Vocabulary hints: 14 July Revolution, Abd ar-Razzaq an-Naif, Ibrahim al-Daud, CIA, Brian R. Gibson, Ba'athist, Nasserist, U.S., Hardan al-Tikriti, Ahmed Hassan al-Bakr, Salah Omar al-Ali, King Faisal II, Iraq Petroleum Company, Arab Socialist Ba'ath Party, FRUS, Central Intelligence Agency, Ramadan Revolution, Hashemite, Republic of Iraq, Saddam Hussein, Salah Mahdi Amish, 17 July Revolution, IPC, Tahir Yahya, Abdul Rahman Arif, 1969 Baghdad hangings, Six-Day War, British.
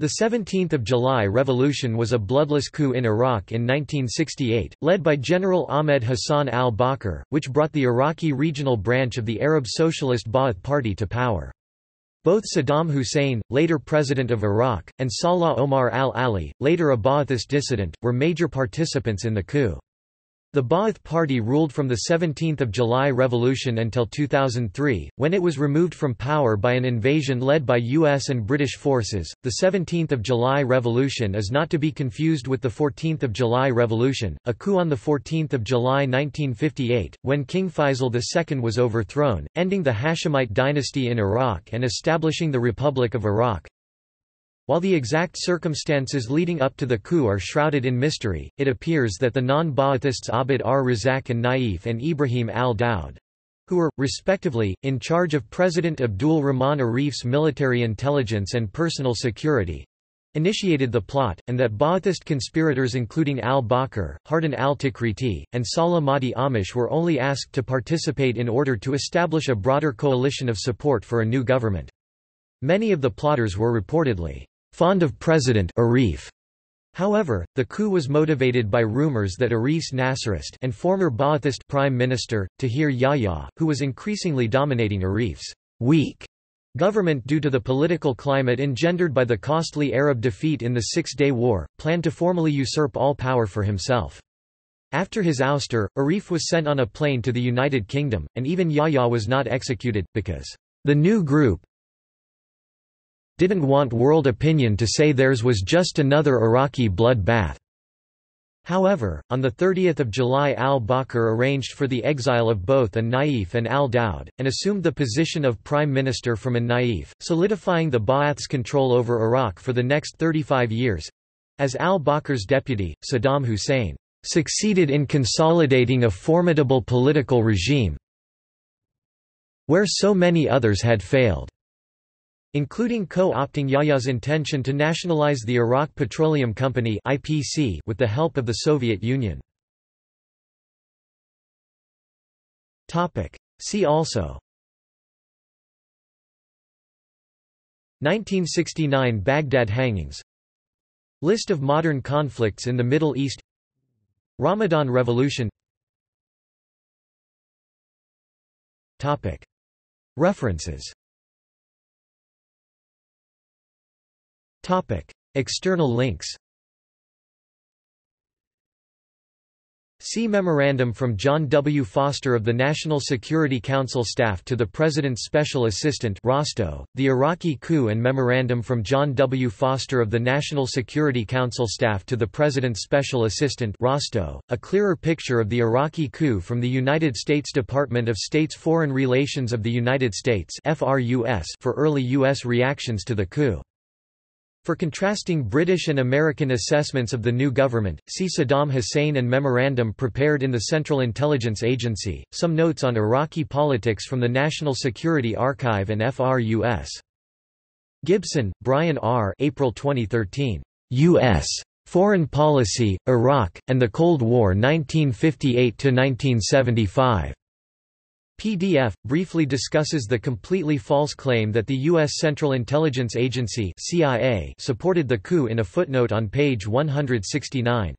The 17th of July Revolution was a bloodless coup in Iraq in 1968, led by General Ahmed Hassan al-Bakr, which brought the Iraqi regional branch of the Arab Socialist Ba'ath Party to power. Both Saddam Hussein, later President of Iraq, and Salah Omar al-Ali, later a Ba'athist dissident, were major participants in the coup. The Ba'ath Party ruled from the 17th of July Revolution until 2003, when it was removed from power by an invasion led by US and British forces. The 17th of July Revolution is not to be confused with the 14th of July Revolution, a coup on the 14th of July 1958, when King Faisal II was overthrown, ending the Hashemite dynasty in Iraq and establishing the Republic of Iraq. While the exact circumstances leading up to the coup are shrouded in mystery, it appears that the non-Ba'athists Abd ar-Razzaq an-Naif and Ibrahim al-Daud, who were, respectively, in charge of President Abdul Rahman Arif's military intelligence and personal security, initiated the plot, and that Ba'athist conspirators including al-Bakr, Hardan al-Tikriti, and Salah Mahdi Amish were only asked to participate in order to establish a broader coalition of support for a new government. Many of the plotters were reportedly fond of President Arif. However, the coup was motivated by rumors that Arif's Nasserist and former Ba'athist Prime Minister, Tahir Yahya, who was increasingly dominating Arif's weak government due to the political climate engendered by the costly Arab defeat in the Six-Day War, planned to formally usurp all power for himself. After his ouster, Arif was sent on a plane to the United Kingdom, and even Yahya was not executed, because the new group didn't want world opinion to say theirs was just another Iraqi bloodbath. However, on 30 July al-Bakr arranged for the exile of both an-Naif and al-Daud, and assumed the position of Prime Minister from an-Naif, solidifying the Ba'ath's control over Iraq for the next 35 years—as al-Bakr's deputy, Saddam Hussein, succeeded in consolidating a formidable political regime where so many others had failed, including co-opting Yahya's intention to nationalize the Iraq Petroleum Company (IPC) with the help of the Soviet Union. Topic: See also 1969 Baghdad hangings, List of modern conflicts in the Middle East, Ramadan Revolution. Topic: References. External links. See Memorandum from John W. Foster of the National Security Council Staff to the President's Special Assistant Rostow, The Iraqi Coup, and Memorandum from John W. Foster of the National Security Council Staff to the President's Special Assistant Rostow, A Clearer Picture of the Iraqi Coup from the United States Department of State's Foreign Relations of the United States (FRUS) for early U.S. reactions to the coup. For contrasting British and American assessments of the new government, see Saddam Hussein and memorandum prepared in the Central Intelligence Agency, some notes on Iraqi politics from the National Security Archive and FRUS. Gibson, Brian R. April 2013. U.S. Foreign Policy, Iraq, and the Cold War 1958–1975. PDF, briefly discusses the completely false claim that the U.S. Central Intelligence Agency (CIA) supported the coup in a footnote on page 169.